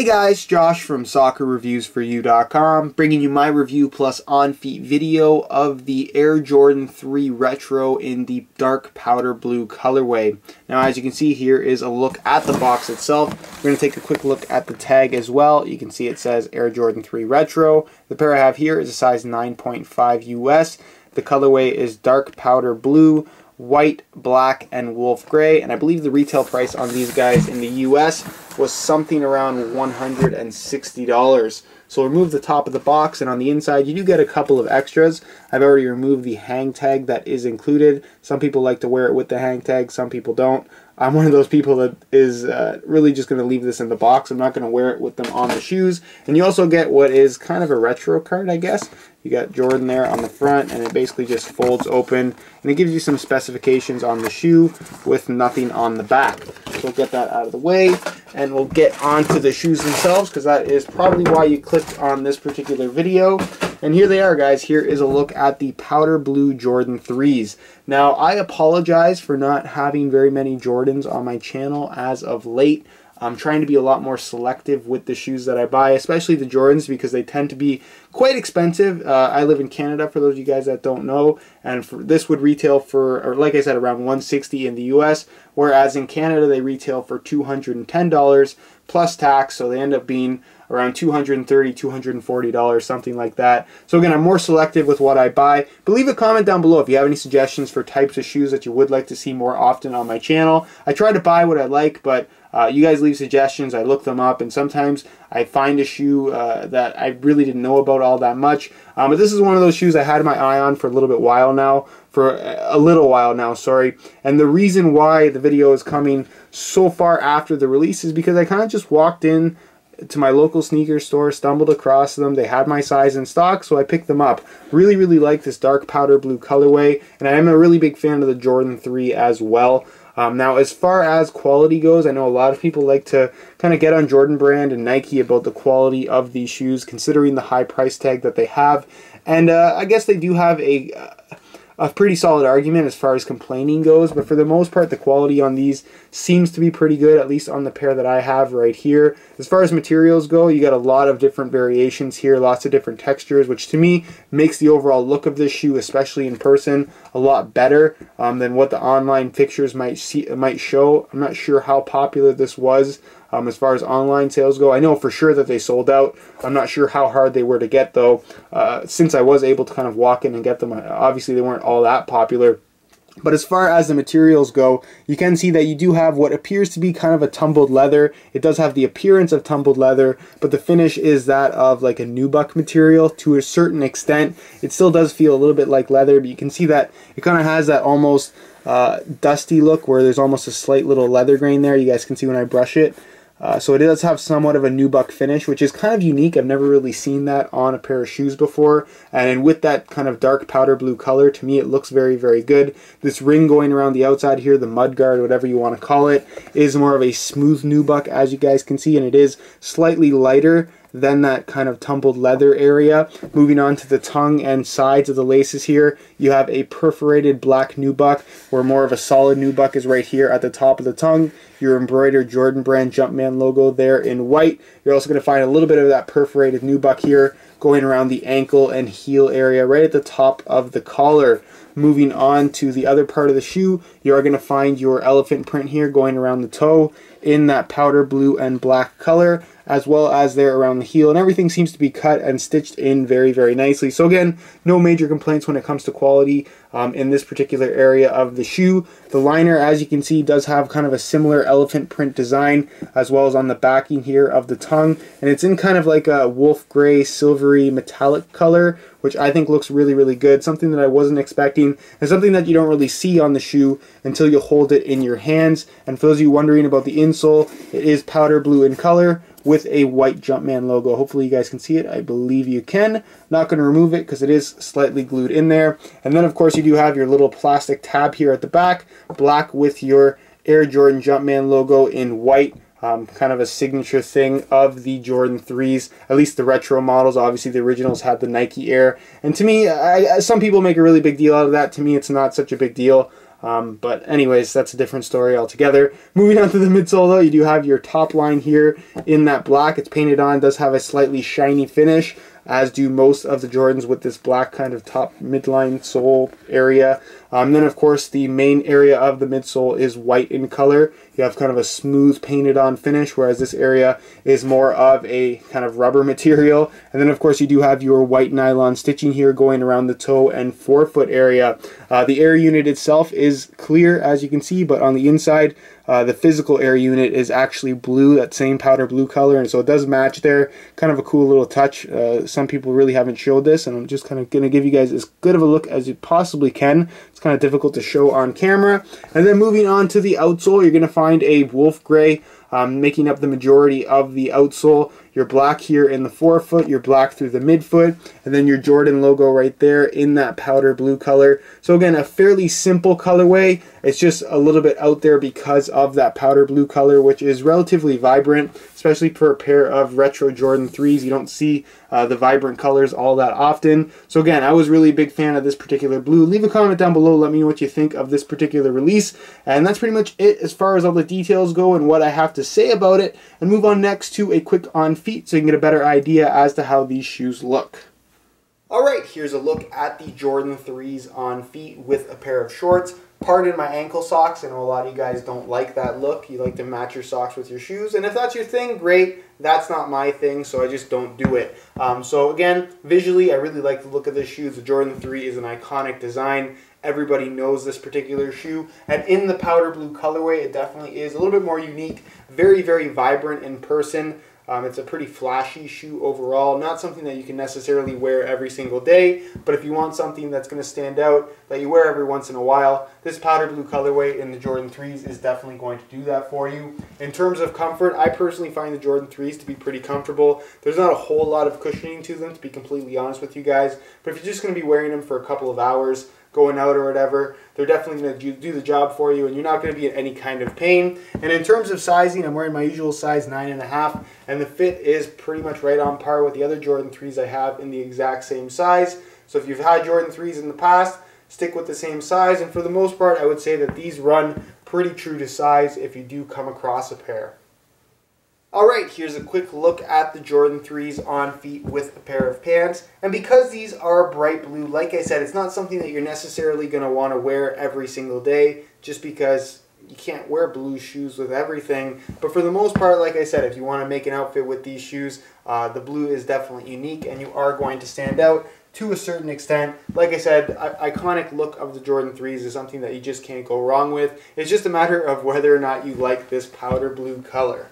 Hey guys, Josh from SoccerReviewsForYou.com, bringing you my review plus on-feet video of the Air Jordan 3 Retro in the dark powder blue colorway. Now as you can see, here is a look at the box itself. We're going to take a quick look at the tag as well. You can see it says Air Jordan 3 Retro. The pair I have here is a size 9.5 US. The colorway is dark powder blue, white, black, and wolf gray, and I believe the retail price on these guys in the US was something around $160. So remove the top of the box, and on the inside you do get a couple of extras. I've already removed the hang tag that is included. Some people like to wear it with the hang tag, some people don't. I'm one of those people that is really just going to leave this in the box. I'm not going to wear it with them on the shoes. And you also get what is kind of a retro card, I guess. You got Jordan there on the front, and it basically just folds open, and it gives you some specifications on the shoe with nothing on the back. So we'll get that out of the way, and we'll get onto the shoes themselves, because that is probably why you clicked on this particular video. And here they are, guys. Here is a look at the powder blue Jordan 3s. Now, I apologize for not having very many Jordans on my channel as of late. I'm trying to be a lot more selective with the shoes that I buy, especially the Jordans, because they tend to be quite expensive. I live in Canada, for those of you guys that don't know, and this would retail for, or like I said, around $160 in the US, whereas in Canada they retail for $210 plus tax, so they end up being around $230, $240, something like that. So again, I'm more selective with what I buy. But leave a comment down below if you have any suggestions for types of shoes that you would like to see more often on my channel. I try to buy what I like, but you guys leave suggestions, I look them up, and sometimes I find a shoe that I really didn't know about all that much. But this is one of those shoes I had my eye on for a little while now, and the reason why the video is coming so far after the release is because I kind of just walked in to my local sneaker store, stumbled across them. They had my size in stock, so I picked them up. Really, really like this dark powder blue colorway, and I am a really big fan of the Jordan 3 as well. Now, as far as quality goes, I know a lot of people like to kind of get on Jordan Brand and Nike about the quality of these shoes, considering the high price tag that they have. And I guess they do have a pretty solid argument as far as complaining goes, but for the most part the quality on these seems to be pretty good, at least on the pair that I have right here. As far as materials go, you got a lot of different variations here, lots of different textures, which to me makes the overall look of this shoe, especially in person, a lot better than what the online pictures might show. I'm not sure how popular this was as far as online sales go. I know for sure that they sold out. I'm not sure how hard they were to get, though, since I was able to kind of walk in and get them. Obviously, they weren't all that popular. But as far as the materials go, you can see that you do have what appears to be kind of a tumbled leather. It does have the appearance of tumbled leather, but the finish is that of like a nubuck material to a certain extent. It still does feel a little bit like leather, but you can see that it kind of has that almost dusty look where there's almost a slight little leather grain there. You guys can see when I brush it. So it does have somewhat of a nubuck finish, which is kind of unique. I've never really seen that on a pair of shoes before. And with that kind of dark powder blue color, to me it looks very, very good. This ring going around the outside here, the mud guard, whatever you want to call it, is more of a smooth nubuck, as you guys can see, and it is slightly lighter than that kind of tumbled leather area. Moving on to the tongue and sides of the laces here, you have a perforated black nubuck, where more of a solid nubuck is right here at the top of the tongue. Your embroidered Jordan Brand Jumpman logo there in white. You're also going to find a little bit of that perforated nubuck here going around the ankle and heel area right at the top of the collar. Moving on to the other part of the shoe, you are going to find your elephant print here going around the toe in that powder blue and black color, as well as there around the heel, and everything seems to be cut and stitched in very, very nicely. So again, no major complaints when it comes to quality in this particular area of the shoe. The liner, as you can see, does have kind of a similar elephant print design, as well as on the backing here of the tongue, and it's in kind of like a wolf gray, silvery, metallic color, which I think looks really, really good. Something that I wasn't expecting, and something that you don't really see on the shoe until you hold it in your hands. And for those of you wondering about the insole, it is powder blue in color with a white Jumpman logo. Hopefully you guys can see it. I believe you can. Not going to remove it because it is slightly glued in there. And then of course you do have your little plastic tab here at the back, black with your Air Jordan Jumpman logo in white. Kind of a signature thing of the Jordan 3s, at least the retro models. Obviously the originals had the Nike Air, and to me, some people make a really big deal out of that. To me, it's not such a big deal. But anyways, that's a different story altogether. Moving on to the midsole though, you do have your top line here in that black. It's painted on, does have a slightly shiny finish, as do most of the Jordans with this black kind of top midline sole area. Then of course the main area of the midsole is white in color. You have kind of a smooth painted on finish, whereas this area is more of a kind of rubber material. And then of course you do have your white nylon stitching here going around the toe and forefoot area. The air unit itself is clear, as you can see, but on the inside, the physical air unit is actually blue, that same powder blue color, and so it does match there. Kind of a cool little touch. Some people really haven't showed this, and I'm just kind of going to give you guys as good of a look as you possibly can. It's kind of difficult to show on camera. And then moving on to the outsole, you're going to find a wolf gray making up the majority of the outsole. Your black here in the forefoot, your black through the midfoot, and then your Jordan logo right there in that powder blue color. So again, a fairly simple colorway. It's just a little bit out there because of that powder blue color, which is relatively vibrant, especially for a pair of retro Jordan 3s. You don't see the vibrant colors all that often. So again, I was really a big fan of this particular blue. Leave a comment down below. Let me know what you think of this particular release. And that's pretty much it as far as all the details go and what I have to say about it. And move on next to a quick on feet so you can get a better idea as to how these shoes look. Alright, here's a look at the Jordan 3s on feet with a pair of shorts. Pardon my ankle socks. I know a lot of you guys don't like that look. You like to match your socks with your shoes. And if that's your thing, great. That's not my thing, so I just don't do it. So again, visually, I really like the look of the shoes. The Jordan 3 is an iconic design. Everybody knows this particular shoe. And in the powder blue colorway, it definitely is a little bit more unique. Very, very vibrant in person. It's a pretty flashy shoe overall, not something that you can necessarily wear every single day, but if you want something that's going to stand out, that you wear every once in a while, this powder blue colorway in the Jordan 3s is definitely going to do that for you. In terms of comfort, I personally find the Jordan 3s to be pretty comfortable. There's not a whole lot of cushioning to them, to be completely honest with you guys, but if you're just going to be wearing them for a couple of hours, going out or whatever, they're definitely going to do the job for you and you're not going to be in any kind of pain. And in terms of sizing, I'm wearing my usual size 9.5 and the fit is pretty much right on par with the other Jordan 3s I have in the exact same size. So if you've had Jordan 3s in the past, stick with the same size, and for the most part I would say that these run pretty true to size if you do come across a pair. Alright, here's a quick look at the Jordan 3s on feet with a pair of pants. And because these are bright blue, like I said, it's not something that you're necessarily going to want to wear every single day, just because you can't wear blue shoes with everything. But for the most part, like I said, if you want to make an outfit with these shoes, the blue is definitely unique and you are going to stand out to a certain extent. Like I said, iconic look of the Jordan 3s is something that you just can't go wrong with. It's just a matter of whether or not you like this powder blue color.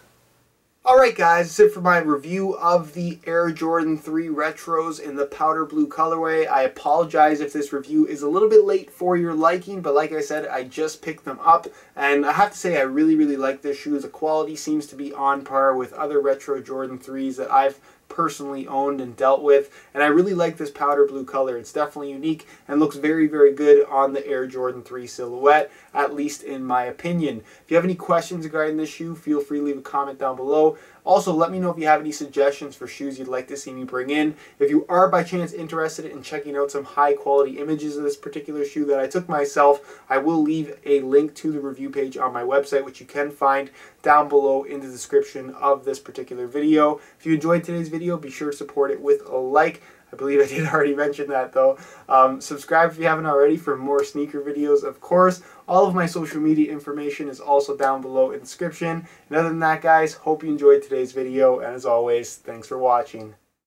Alright guys, that's it for my review of the Air Jordan 3 Retros in the powder blue colorway. I apologize if this review is a little bit late for your liking, but like I said, I just picked them up. And I have to say, I really, really like this shoe. The quality seems to be on par with other retro Jordan 3s that I've personally owned and dealt with, and I really like this powder blue color. It's definitely unique and looks very, very good on the Air Jordan 3 silhouette, at least in my opinion. If you have any questions regarding this shoe, feel free to leave a comment down below. Also, let me know if you have any suggestions for shoes you'd like to see me bring in. If you are by chance interested in checking out some high quality images of this particular shoe that I took myself, I will leave a link to the review page on my website, which you can find down below in the description of this particular video. If you enjoyed today's video, be sure to support it with a like. I believe I did already mention that though. Subscribe if you haven't already for more sneaker videos, of course. All of my social media information is also down below in the description. And other than that guys, hope you enjoyed today's video, and as always, thanks for watching.